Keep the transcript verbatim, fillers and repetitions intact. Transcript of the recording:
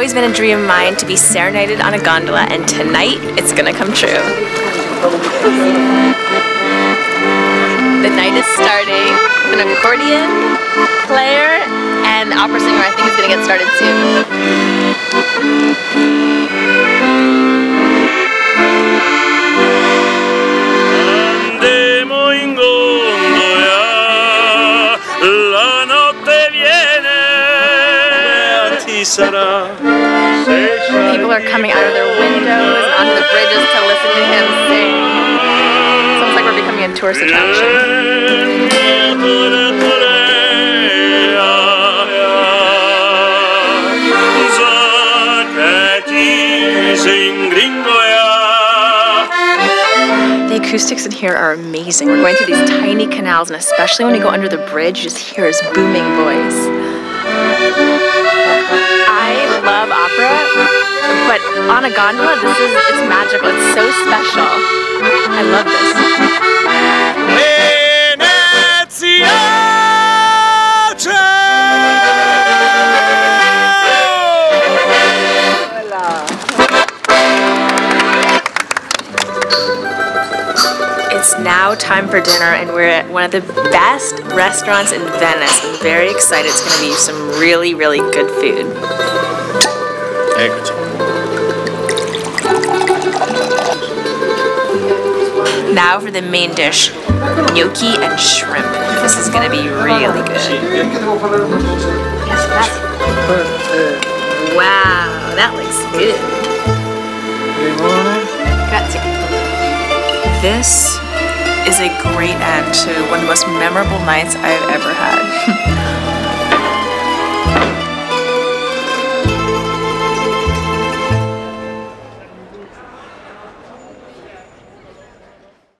always been a dream of mine to be serenaded on a gondola, and tonight it's gonna come true. The night is starting. An accordion player and opera singer, I think, is gonna get started soon. Andemo in gondola, la notte viene. People are coming out of their windows, onto the bridges to listen to him sing. It's almost like we're becoming a tourist attraction. The acoustics in here are amazing. We're going through these tiny canals, and especially when you go under the bridge, you just hear his booming voice. Love opera, but on a gondola, this is, it's magical, it's so special. I love this. It's now time for dinner, and we're at one of the best restaurants in Venice. I'm very excited. It's going to be some really, really good food. Now for the main dish, gnocchi and shrimp. This is going to be really good. Wow, that looks good. This is a great end to one of the most memorable nights I've ever had.